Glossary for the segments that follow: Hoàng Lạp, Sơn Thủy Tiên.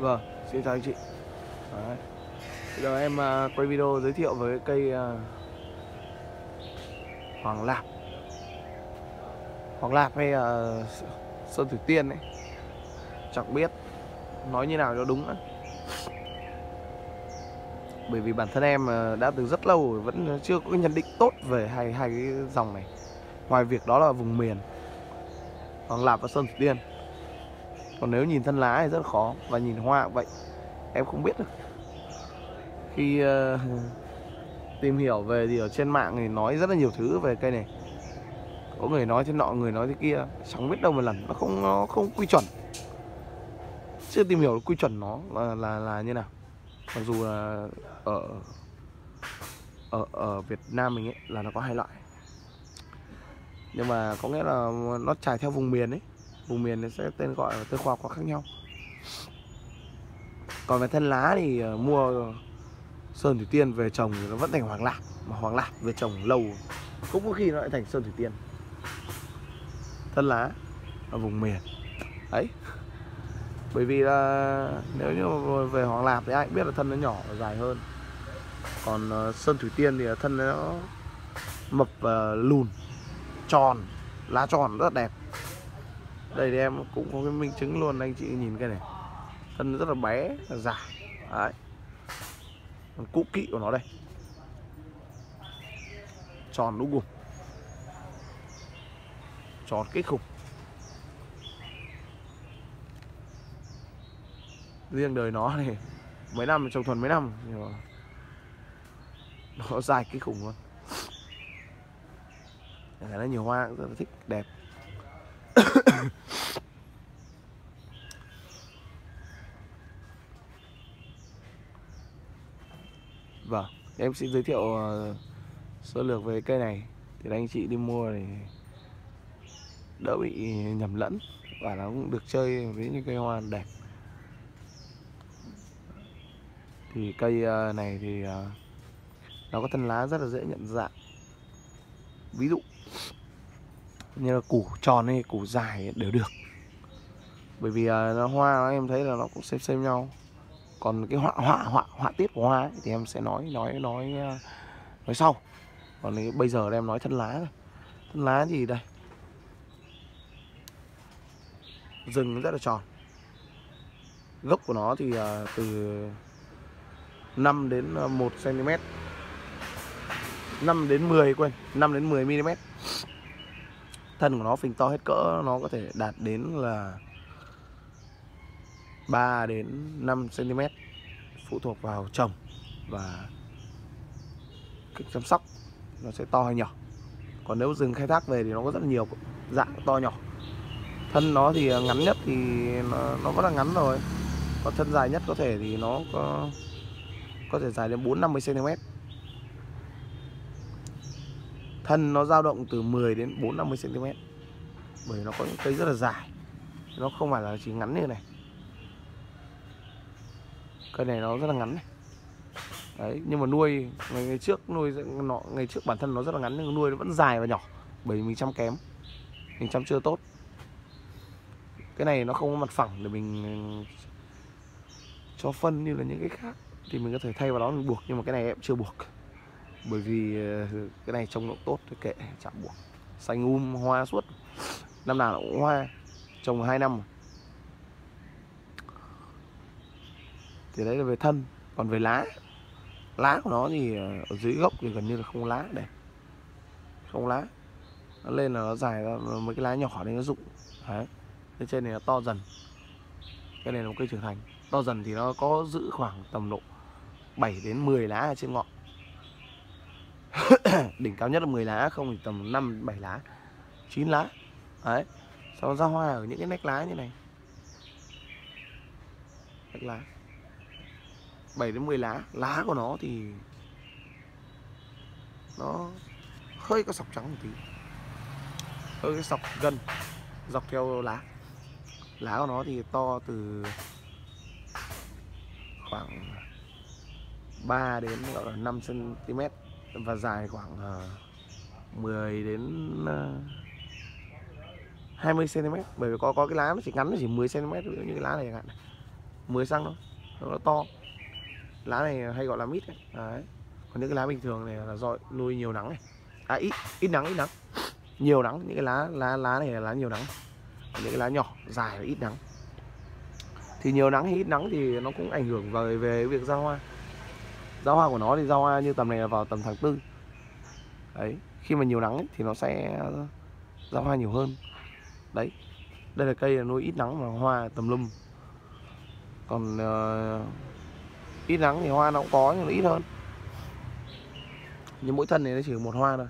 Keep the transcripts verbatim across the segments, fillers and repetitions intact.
Vâng, xin chào anh chị. Đấy. Bây giờ em uh, quay video giới thiệu với cây uh, Hoàng Lạp. Hoàng Lạp hay uh, Sơn Thủy Tiên ấy, chẳng biết nói như nào cho đúng nữa. Bởi vì bản thân em đã từ rất lâu rồi vẫn chưa có nhận định tốt về hai hai cái dòng này. Ngoài việc đó là vùng miền Hoàng Lạp và Sơn Thủy Tiên. Còn nếu nhìn thân lá thì rất khó, và nhìn hoa cũng vậy, em không biết được. Khi uh, tìm hiểu về thì ở trên mạng thì nói rất là nhiều thứ về cây này. Có người nói thế nọ, người nói thế kia, chẳng biết đâu một lần. Nó không nó không quy chuẩn. Chưa tìm hiểu quy chuẩn nó là là, là như nào. Mặc dù là ở, ở ở Việt Nam mình ấy là nó có hai loại, nhưng mà có nghĩa là nó trải theo vùng miền ấy, vùng miền thì sẽ tên gọi tên khoa học có khác nhau. Còn về thân lá thì mua Sơn Thủy Tiên về trồng thì nó vẫn thành Hoàng Lạp, mà Hoàng Lạp về trồng lâu cũng có khi nó lại thành Sơn Thủy Tiên. Thân lá ở vùng miền ấy. Bởi vì là nếu như về Hoàng Lạp thì ai cũng biết là thân nó nhỏ và dài hơn. Còn Sơn Thủy Tiên thì thân nó mập và lùn, tròn, lá tròn rất là đẹp. Đây thì em cũng có cái minh chứng luôn, anh chị nhìn cái này. Thân rất là bé, là dài. Đấy. Còn cũ kỹ của nó đây. Tròn đúng cục. Tròn kích khủng. Riêng đời nó này mấy năm, trồng thuần mấy năm nhưng mà nó dài kinh khủng luôn. Nó nhiều hoa cũng rất là thích, đẹp. Vâng, em xin giới thiệu sơ lược về cây này thì anh chị đi mua thì đỡ bị nhầm lẫn, và nó cũng được chơi với những cây hoa đẹp. Thì cây này thì nó có thân lá rất là dễ nhận dạng. Ví dụ như là củ tròn hay củ dài đều được. Bởi vì nó hoa em thấy là nó cũng xem xem nhau. Còn cái họa họa họa họa tiết của hoa ấy, thì em sẽ nói nói nói nói sau. Còn thì bây giờ em nói thân lá này. Thân lá thì đây. Rừng rất là tròn. Gốc của nó thì từ năm đến một xăng ti mét, năm đến mười quên, năm đến mười mi li mét. Thân của nó phình to hết cỡ, nó có thể đạt đến là ba đến năm xăng ti mét, phụ thuộc vào trồng và cách chăm sóc nó sẽ to hay nhỏ. Còn nếu rừng khai thác về thì nó có rất là nhiều dạng to nhỏ. Thân nó thì ngắn nhất thì nó, nó vẫn là ngắn rồi. Còn thân dài nhất có thể thì nó có có thể dài đến bốn mươi đến năm mươi xăng ti mét. Thân nó dao động từ mười đến bốn mươi đến năm mươi xăng ti mét. Bởi vì nó có những cây rất là dài. Nó không phải là chỉ ngắn như này. Cây này nó rất là ngắn này. Đấy, nhưng mà nuôi ngày, ngày trước nuôi nó ngày trước bản thân nó rất là ngắn nhưng nuôi nó vẫn dài và nhỏ, bởi vì mình chăm kém. Mình chăm chưa tốt. Cái này nó không có mặt phẳng để mình cho phân như là những cái khác. Thì mình có thể thay vào đó mình buộc, nhưng mà cái này em chưa buộc. Bởi vì cái này trông nó tốt, kệ, chả buộc. Xanh um, hoa suốt. Năm nào nó cũng hoa. Trồng hai năm. Thì đấy là về thân. Còn về lá, lá của nó thì ở dưới gốc thì gần như là không lá. Đây, không lá. Nó lên là nó dài ra, mấy cái lá nhỏ đấy nó rụng. Đấy, lên trên này nó to dần. Cái này là một cây trưởng thành. To dần thì nó có giữ khoảng tầm độ bảy đến mười lá ở trên ngọn. Đỉnh cao nhất là mười lá, không thì tầm năm bảy lá, chín lá. Đấy. Sau đó ra hoa ở những cái nách lá như này. Nách lá. bảy đến mười lá, lá của nó thì nó hơi có sọc trắng một tí. Hơi cái sọc gân dọc theo lá. Lá của nó thì to từ khoảng ba đến năm xăng ti mét và dài khoảng mười đến hai mươi xăng ti mét. Bởi vì có có cái lá nó chỉ ngắn nó chỉ mười xăng ti mét, ví dụ như cái lá này chẳng hạn. mười xăng thôi, nó to. Lá này hay gọi là mít ấy. Đấy. Còn những cái lá bình thường này là do nuôi nhiều nắng này. À, ít ít nắng, ít nắng. Nhiều nắng, những cái lá lá lá này là lá nhiều nắng. Còn những cái lá nhỏ, dài và ít nắng. Thì nhiều nắng hay ít nắng thì nó cũng ảnh hưởng về về việc ra hoa. Ra hoa của nó thì ra hoa như tầm này là vào tầm tháng tư. Đấy, khi mà nhiều nắng ấy, thì nó sẽ ra hoa nhiều hơn. Đấy. Đây là cây là nuôi ít nắng mà hoa tầm lum. Còn uh, ít nắng thì hoa nó cũng có nhưng nó ít hơn. Nhưng mỗi thân này nó chỉ một hoa thôi.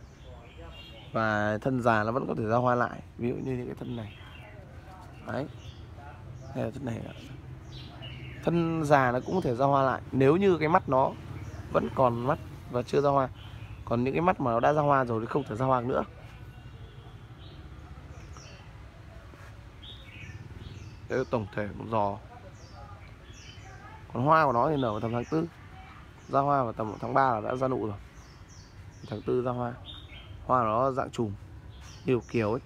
Và thân già nó vẫn có thể ra hoa lại. Ví dụ như những cái thân này. Đấy. Đây là thân này. Thân già nó cũng có thể ra hoa lại nếu như cái mắt nó vẫn còn mắt và chưa ra hoa. Còn những cái mắt mà nó đã ra hoa rồi thì không thể ra hoa nữa. Đấy là tổng thể một giò. Còn hoa của nó thì nở vào tầm tháng tư. Ra hoa vào tầm tháng ba là đã ra nụ rồi. Tháng tư ra hoa. Hoa nó dạng chùm nhiều kiểu ấy.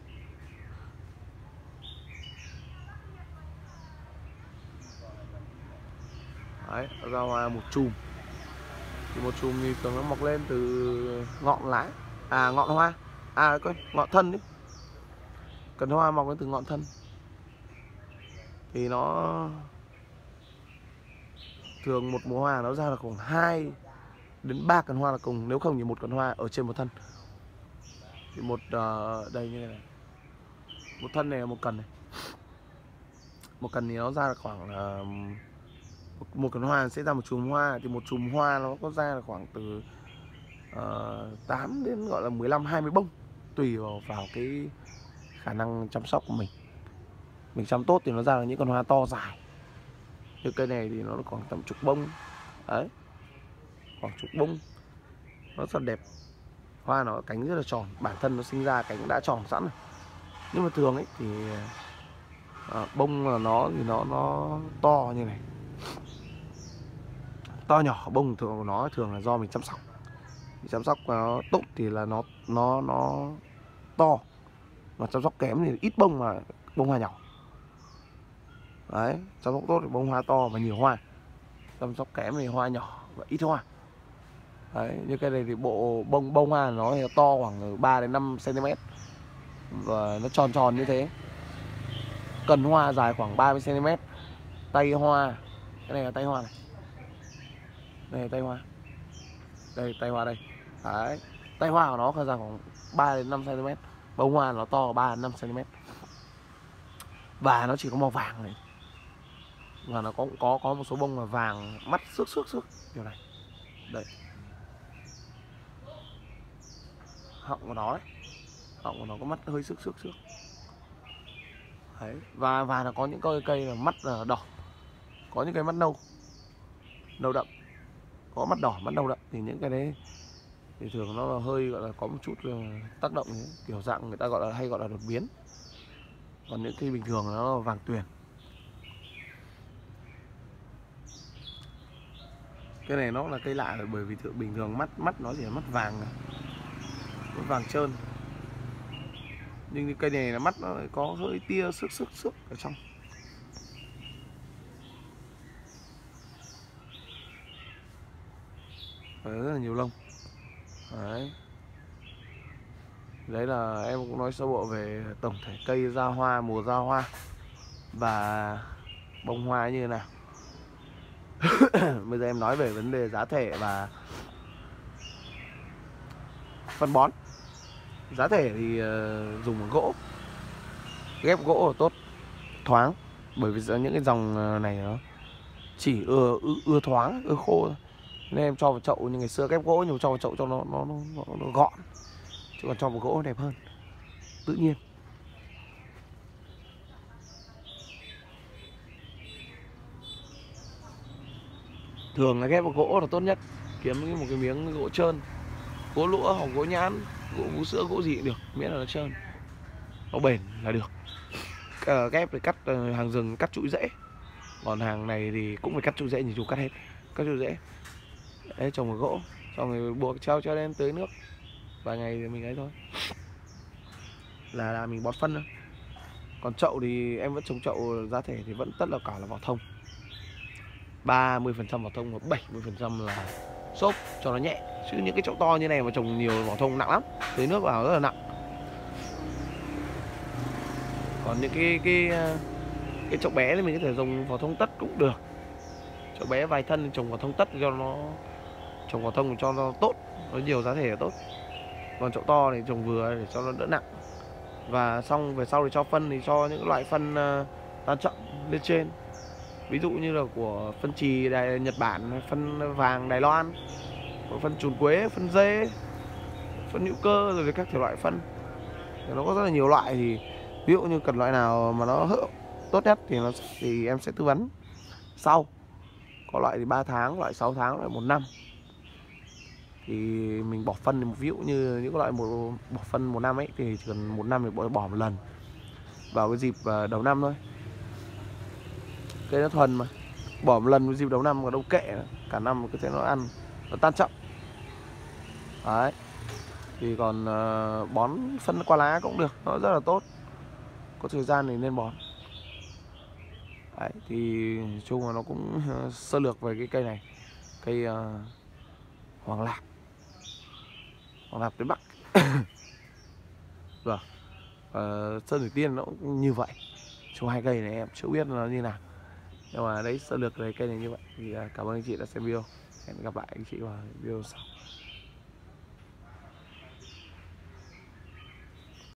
Đấy, ra hoa một chùm. Thì một chùm thì thường nó mọc lên từ ngọn lá. À ngọn hoa. À quên, ngọn thân đấy. Cần hoa mọc lên từ ngọn thân. Thì nó thường một mùa hoa nó ra là khoảng hai đến ba cần hoa là cùng, nếu không thì một cần hoa ở trên một thân. Thì một uh, đây như này, này. Một thân này là một cần này. Một cần thì nó ra là khoảng uh, một, một cần hoa sẽ ra một chùm hoa, thì một chùm hoa nó có ra là khoảng từ uh, tám đến gọi là mười lăm hai mươi bông, tùy vào, vào cái khả năng chăm sóc của mình. Mình chăm tốt thì nó ra là những con hoa to dài. Như cây này thì nó còn tầm chục bông. Đấy. Khoảng chục bông. Nó rất đẹp. Hoa nó cánh rất là tròn. Bản thân nó sinh ra cánh đã tròn sẵn rồi. Nhưng mà thường ấy thì à, bông là nó thì nó nó to như này. To nhỏ bông thường của nó thường là do mình chăm sóc. Mình chăm sóc nó tốt thì là nó nó nó to. Mà chăm sóc kém thì ít bông mà bông hoa nhỏ. Đấy, chăm sóc tốt thì bông hoa to và nhiều hoa. Chăm sóc kém thì hoa nhỏ và ít hoa. Đấy, như cái này thì bộ bông bông hoa nó thì nó to khoảng ba đến năm xăng ti mét. Và nó tròn tròn như thế. Cần hoa dài khoảng ba mươi xăng ti mét. Tay hoa, cái này là tay hoa này. Đây là tay hoa. Đây tay hoa đây. Đấy, tay hoa của nó dài khoảng ba đến năm xăng ti mét. Bông hoa nó to ba đến năm xăng ti mét. Và nó chỉ có màu vàng này. Và nó có có có một số bông là vàng mắt xước xước xước kiểu này. Đây. Họng của nó đấy. Họng của nó có mắt hơi xước xước xước. Đấy, và và nó có những cây cây là mắt là đỏ. Có những cây mắt nâu. Nâu đậm. Có mắt đỏ, mắt nâu đậm thì những cái đấy thì thường nó là hơi gọi là có một chút tác động ấy. Kiểu dạng người ta gọi là hay gọi là đột biến. Còn những cây bình thường nó vàng tuyền. Cái này nó là cây lạ rồi, bởi vì thường bình thường mắt mắt nó chỉ là mắt vàng, mắt vàng trơn. Nhưng cây này là mắt nó có hơi tia xước xước xước ở trong. Và rất là nhiều lông. Đấy. Đấy là em cũng nói sơ bộ về tổng thể cây ra hoa, mùa ra hoa và bông hoa như thế nào. Bây giờ em nói về vấn đề giá thể và phân bón. Giá thể thì dùng bằng gỗ. Ghép gỗ là tốt, thoáng. Bởi vì những cái dòng này nó chỉ ưa, ưa, ưa thoáng, ưa khô. Nên em cho vào chậu, như ngày xưa ghép gỗ nhưng cho vào chậu cho nó, nó, nó, nó gọn. Chứ còn cho một gỗ đẹp hơn, tự nhiên. Thường là ghép vào gỗ là tốt nhất. Kiếm một cái miếng gỗ trơn, gỗ lũa hoặc gỗ nhãn, gỗ vú sữa, gỗ gì cũng được, miễn là nó trơn, nó bền là được. À, ghép để cắt hàng rừng, cắt chũi rễ. Còn hàng này thì cũng phải cắt chũi rễ, nhìn chú cắt hết, cắt chũi rễ. Đấy, trồng một gỗ, xong rồi buộc treo cho lên tưới nước. Vài ngày thì mình ấy thôi. Là là mình bón phân thôi. Còn chậu thì em vẫn trồng chậu giá thể thì vẫn tất là cả là vỏ thông. ba mươi phần trăm vỏ thông và bảy mươi phần trăm là xốp cho nó nhẹ. Chứ những cái chậu to như này mà trồng nhiều vỏ thông nặng lắm, tưới nước vào rất là nặng. Còn những cái cái cái chậu bé thì mình có thể dùng vỏ thông tất cũng được. Chậu bé vài thân trồng vỏ thông tất cho nó, trồng vỏ thông cho nó tốt, nó nhiều giá thể là tốt. Còn chậu to thì trồng vừa để cho nó đỡ nặng. Và xong về sau thì cho phân, thì cho những loại phân tan chậm lên trên, ví dụ như là của phân trì Đài, Nhật Bản, phân vàng Đài Loan, phân trùn quế, phân dê, phân hữu cơ, rồi các thể loại phân. Nó có rất là nhiều loại, thì ví dụ như cần loại nào mà nó hữu tốt nhất thì nó thì em sẽ tư vấn sau. Có loại thì ba tháng, loại sáu tháng, loại một năm. Thì mình bỏ phân, thì ví dụ như những loại một, bỏ phân một năm ấy thì chỉ cần một năm thì bỏ, bỏ một lần vào cái dịp đầu năm thôi. Cây nó thuần mà, bỏ một lần cái dịp đầu năm còn đâu kệ nữa. Cả năm cứ thế nó ăn, nó tan chậm. Đấy. Thì còn bón phân qua lá cũng được, nó rất là tốt. Có thời gian thì nên bón. Đấy, thì chung là nó cũng sơ lược về cái cây này. Cây uh, Hoàng Lạp. Hoàng Lạp Tây Bắc. Rồi. uh, Sơn Thủy Tiên nó cũng như vậy. Trong hai cây này em chưa biết nó như nào, nhưng mà đấy, sơ lược về cây này như vậy. Thì uh, cảm ơn anh chị đã xem video. Hẹn gặp lại anh chị vào video sau.